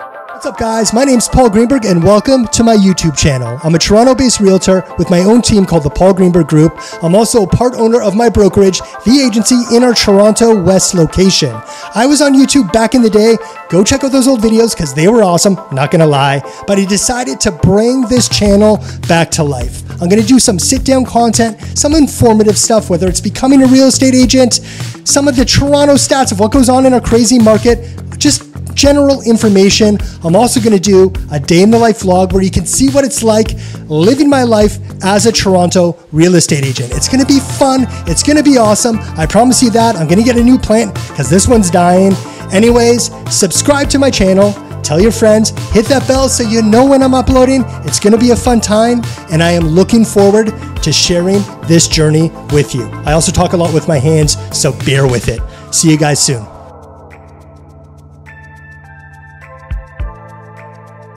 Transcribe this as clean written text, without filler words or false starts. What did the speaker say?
What's up, guys? My name's Paul Greenberg and welcome to my YouTube channel. I'm a Toronto-based realtor with my own team called The Paul Greenberg Group. I'm also a part owner of my brokerage, The Agency, in our Toronto West location. I was on YouTube back in the day. Go check out those old videos because they were awesome, not gonna lie. But I decided to bring this channel back to life. I'm gonna do some sit-down content, some informative stuff, whether it's becoming a real estate agent, some of the Toronto stats of what goes on in our crazy market, just general information. I'm also going to do a day in the life vlog where you can see what it's like living my life as a Toronto real estate agent. It's going to be fun. It's going to be awesome. I promise you that. I'm going to get a new plant because this one's dying. Anyways, subscribe to my channel. Tell your friends. Hit that bell so you know when I'm uploading. It's going to be a fun time, and I am looking forward to sharing this journey with you. I also talk a lot with my hands, so bear with it. See you guys soon.